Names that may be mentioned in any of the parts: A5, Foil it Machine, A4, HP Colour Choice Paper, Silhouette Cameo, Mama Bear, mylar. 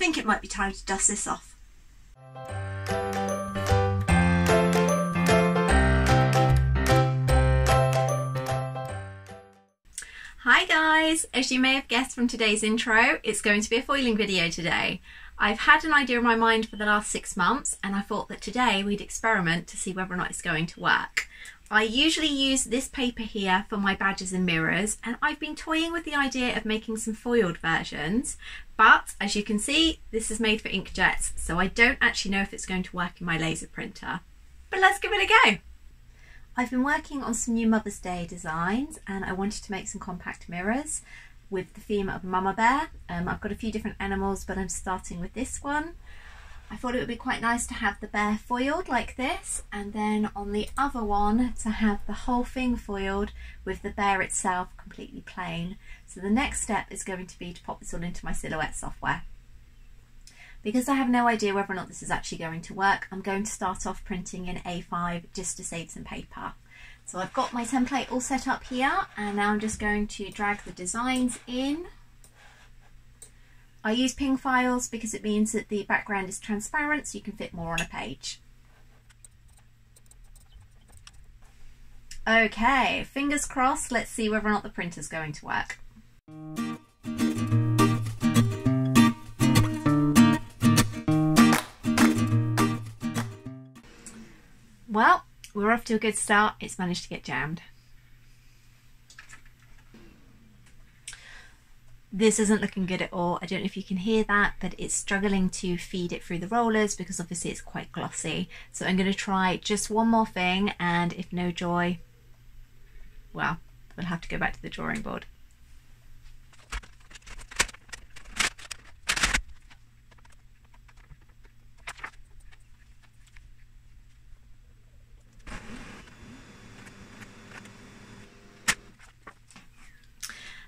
think it might be time to dust this off. Hi guys! As you may have guessed from today's intro, it's going to be a foiling video today. I've had an idea in my mind for the last 6 months and I thought that today we'd experiment to see whether or not it's going to work. I usually use this paper here for my badges and mirrors, and I've been toying with the idea of making some foiled versions, but as you can see this is made for inkjets, so I don't actually know if it's going to work in my laser printer, but let's give it a go. I've been working on some new Mother's Day designs and I wanted to make some compact mirrors with the theme of Mama Bear. I've got a few different animals, but I'm starting with this one. I thought it would be quite nice to have the bear foiled like this, and then on the other one to have the whole thing foiled with the bear itself completely plain. So the next step is going to be to pop this all into my Silhouette software. Because I have no idea whether or not this is actually going to work, I'm going to start off printing in A5 just to save some paper. So I've got my template all set up here, and now I'm just going to drag the designs in. I use ping files because it means that the background is transparent so you can fit more on a page. Okay, fingers crossed, let's see whether or not the printer's going to work. Well, we're off to a good start, it's managed to get jammed. This isn't looking good at all. I don't know if you can hear that, but it's struggling to feed it through the rollers because obviously it's quite glossy. So I'm going to try just one more thing, and if no joy, well, we'll have to go back to the drawing board.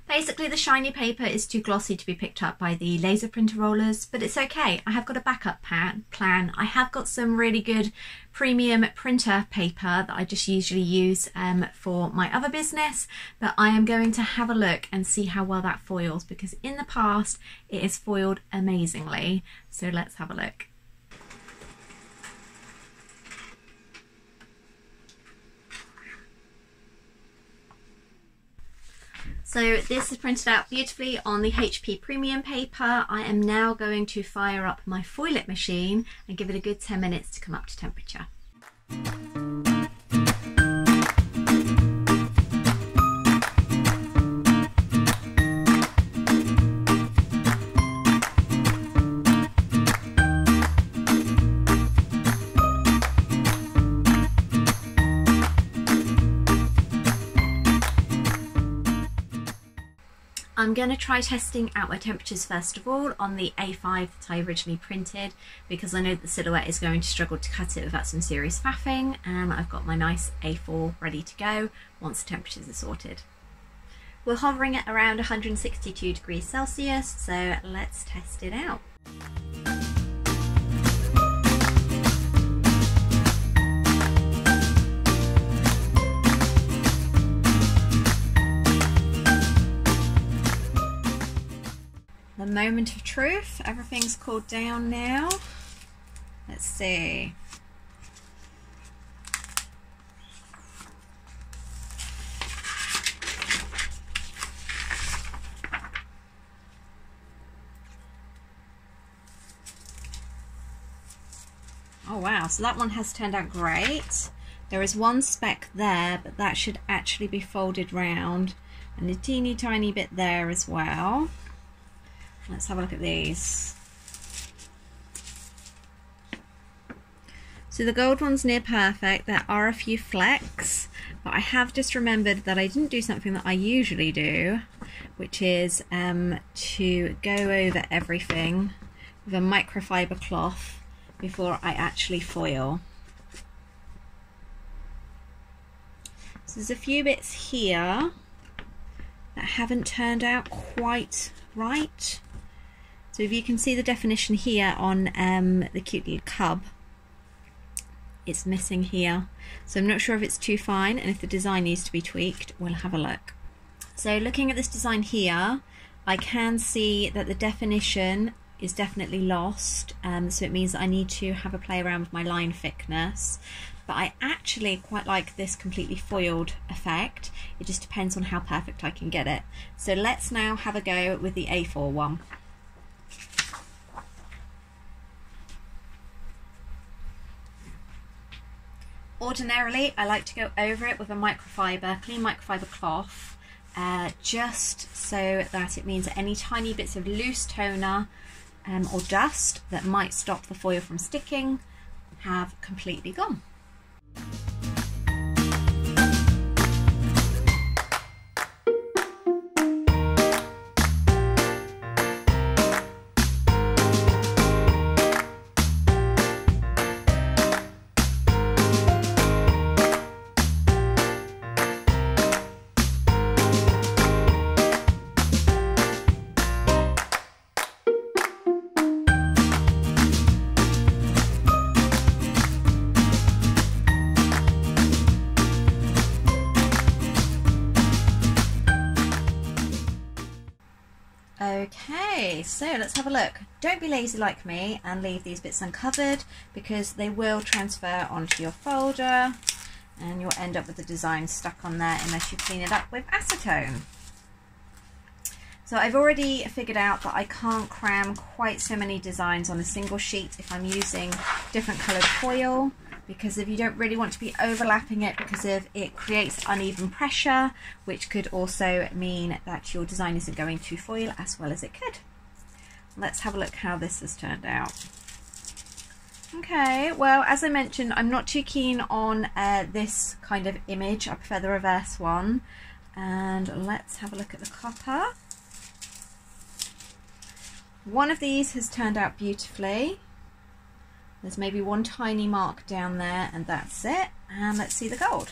Basically the shiny paper is too glossy to be picked up by the laser printer rollers, but it's okay, I have got a backup plan. I have got some really good premium printer paper that I just usually use for my other business, but I am going to have a look and see how well that foils, because in the past it has foiled amazingly, so let's have a look. So this is printed out beautifully on the HP Premium paper. I am now going to fire up my Foil It machine and give it a good 10 minutes to come up to temperature. I'm going to try testing out my temperatures first of all on the A5 that I originally printed, because I know the Silhouette is going to struggle to cut it without some serious faffing, and I've got my nice A4 ready to go once the temperatures are sorted. We're hovering at around 162 degrees Celsius, so let's test it out. The moment of truth, everything's cooled down now. Let's see. Oh wow, so that one has turned out great. There is one speck there, but that should actually be folded round, and a teeny tiny bit there as well. Let's have a look at these. So the gold one's near perfect. There are a few flecks, but I have just remembered that I didn't do something that I usually do, which is to go over everything with a microfiber cloth before I actually foil. So there's a few bits here that haven't turned out quite right. So if you can see the definition here on the cute little cub, it's missing here. So I'm not sure if it's too fine, and if the design needs to be tweaked, we'll have a look. So looking at this design here, I can see that the definition is definitely lost, so it means I need to have a play around with my line thickness. But I actually quite like this completely foiled effect. It just depends on how perfect I can get it. So let's now have a go with the A4 one. Ordinarily, I like to go over it with a microfiber, clean microfiber cloth, just so that it means that any tiny bits of loose toner or dust that might stop the foil from sticking have completely gone. Okay, so let's have a look. Don't be lazy like me and leave these bits uncovered, because they will transfer onto your folder and you'll end up with the design stuck on there unless you clean it up with acetone. So I've already figured out that I can't cram quite so many designs on a single sheet if I'm using different coloured foil, because if you don't really want to be overlapping it, because if it creates uneven pressure, which could also mean that your design isn't going to foil as well as it could. Let's have a look how this has turned out. Okay, well, as I mentioned, I'm not too keen on this kind of image. I prefer the reverse one. And let's have a look at the copper. One of these has turned out beautifully. There's maybe one tiny mark down there and that's it. And let's see the gold.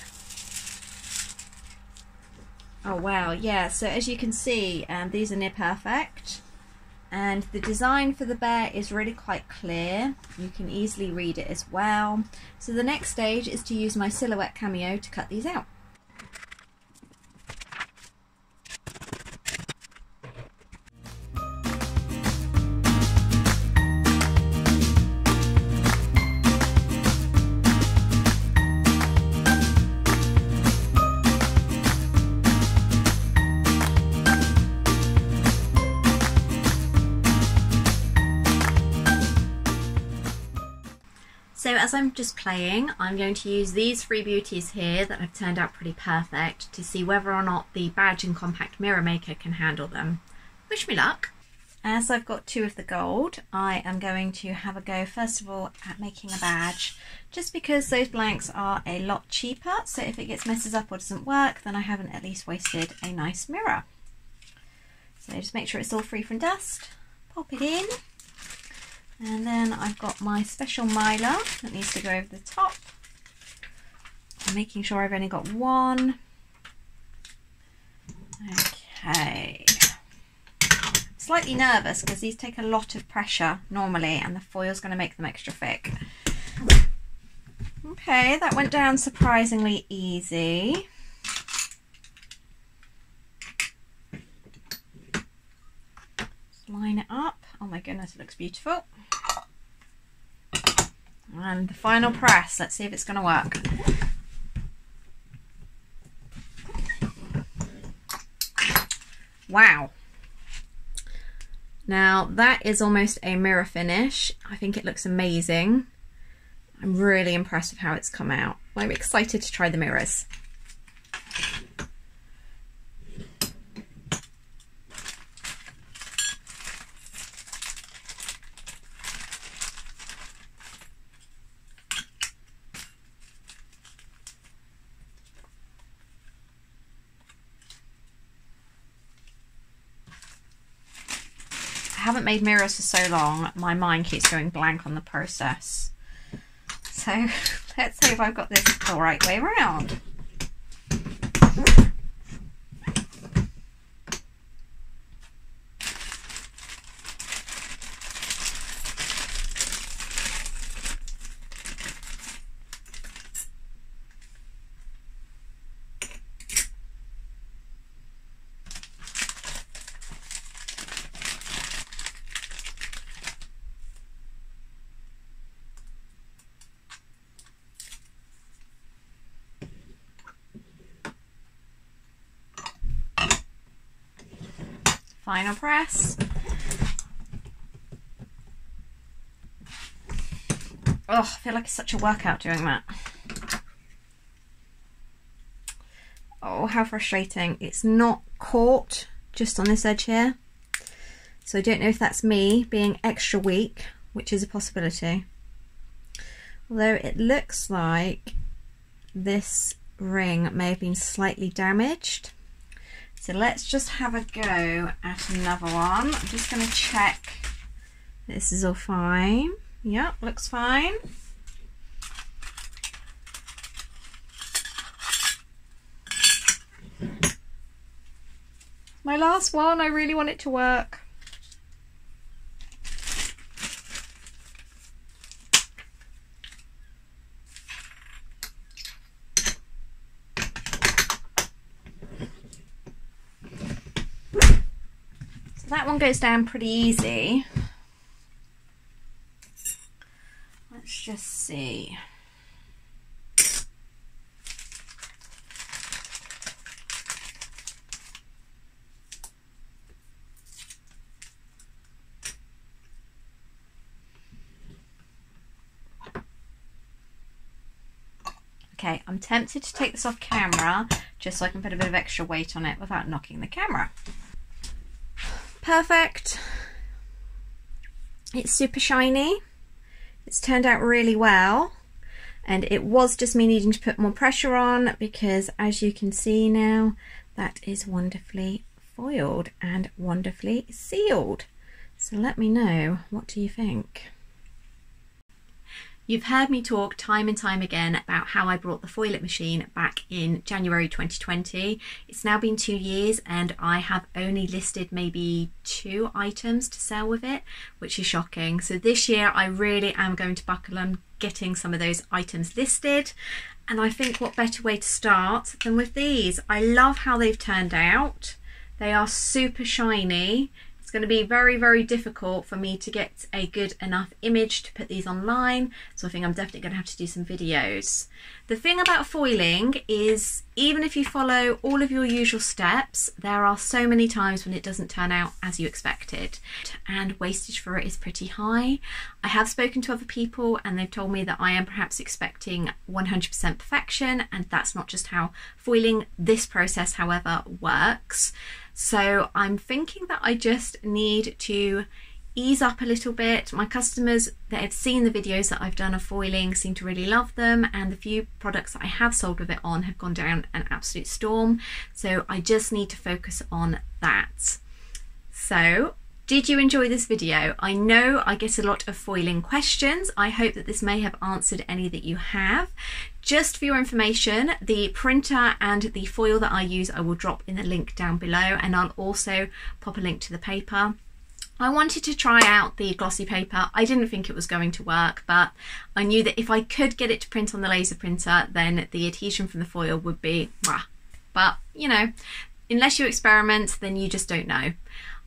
Oh wow, yeah, so as you can see, these are near perfect. And the design for the bear is really quite clear. You can easily read it as well. So the next stage is to use my Silhouette Cameo to cut these out. So as I'm just playing, I'm going to use these three beauties here that have turned out pretty perfect to see whether or not the badge and compact mirror maker can handle them. Wish me luck. As I've got two of the gold, I am going to have a go first of all at making a badge, just because those blanks are a lot cheaper, so if it gets messes up or doesn't work, then I haven't at least wasted a nice mirror. So just make sure it's all free from dust, pop it in. And then I've got my special mylar that needs to go over the top. I'm making sure I've only got one. Okay. Slightly nervous because these take a lot of pressure normally and the foil's going to make them extra thick. Okay, that went down surprisingly easy. Just line it up. Oh my goodness, it looks beautiful. And the final press, let's see if it's going to work. Wow. Now that is almost a mirror finish. I think it looks amazing. I'm really impressed with how it's come out. I'm excited to try the mirrors. I haven't made mirrors for so long, my mind keeps going blank on the process. So let's hope I've got this the right way around. final press. Oh, I feel like it's such a workout doing that. Oh, how frustrating. It's not caught just on this edge here. So I don't know if that's me being extra weak, which is a possibility. Although it looks like this ring may have been slightly damaged. So let's just have a go at another one. I'm just going to check this is all fine. Yep, looks fine. My last one, I really want it to work. So that one goes down pretty easy. Let's just see. Okay, I'm tempted to take this off camera just so I can put a bit of extra weight on it without knocking the camera. Perfect. It's super shiny. It's turned out really well, and it was just me needing to put more pressure on because, as you can see now, that is wonderfully foiled and wonderfully sealed. So let me know, what do you think? You've heard me talk time and time again about how I brought the Foil It Machine back in January 2020. It's now been 2 years and I have only listed maybe 2 items to sell with it, which is shocking. So this year I really am going to buckle on getting some of those items listed. And I think what better way to start than with these. I love how they've turned out. They are super shiny. It's going to be very, very difficult for me to get a good enough image to put these online, so I think I'm definitely going to have to do some videos. The thing about foiling is, even if you follow all of your usual steps, there are so many times when it doesn't turn out as you expected, and wastage for it is pretty high. I have spoken to other people and they've told me that I am perhaps expecting 100% perfection, and that's not just how foiling this process, however, works. So I'm thinking that I just need to ease up a little bit. My customers that have seen the videos that I've done of foiling seem to really love them, and the few products that I have sold with it on have gone down an absolute storm. So I just need to focus on that. So did you enjoy this video? I know I get a lot of foiling questions. I hope that this may have answered any that you have. Just for your information, the printer and the foil that I use, I will drop in the link down below, and I'll also pop a link to the paper. I wanted to try out the glossy paper. I didn't think it was going to work, but I knew that if I could get it to print on the laser printer, then the adhesion from the foil would be mwah. But, you know, unless you experiment, then you just don't know.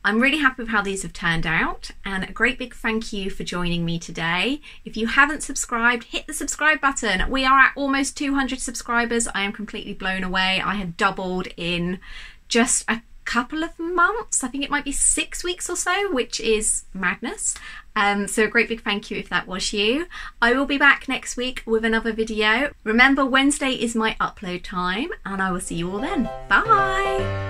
I'm really happy with how these have turned out, and a great big thank you for joining me today. If you haven't subscribed, hit the subscribe button. We are at almost 200 subscribers. I am completely blown away. I have doubled in just a couple of months. I think it might be 6 weeks or so, which is madness. So a great big thank you if that was you. I will be back next week with another video. Remember, Wednesday is my upload time, and I will see you all then. Bye.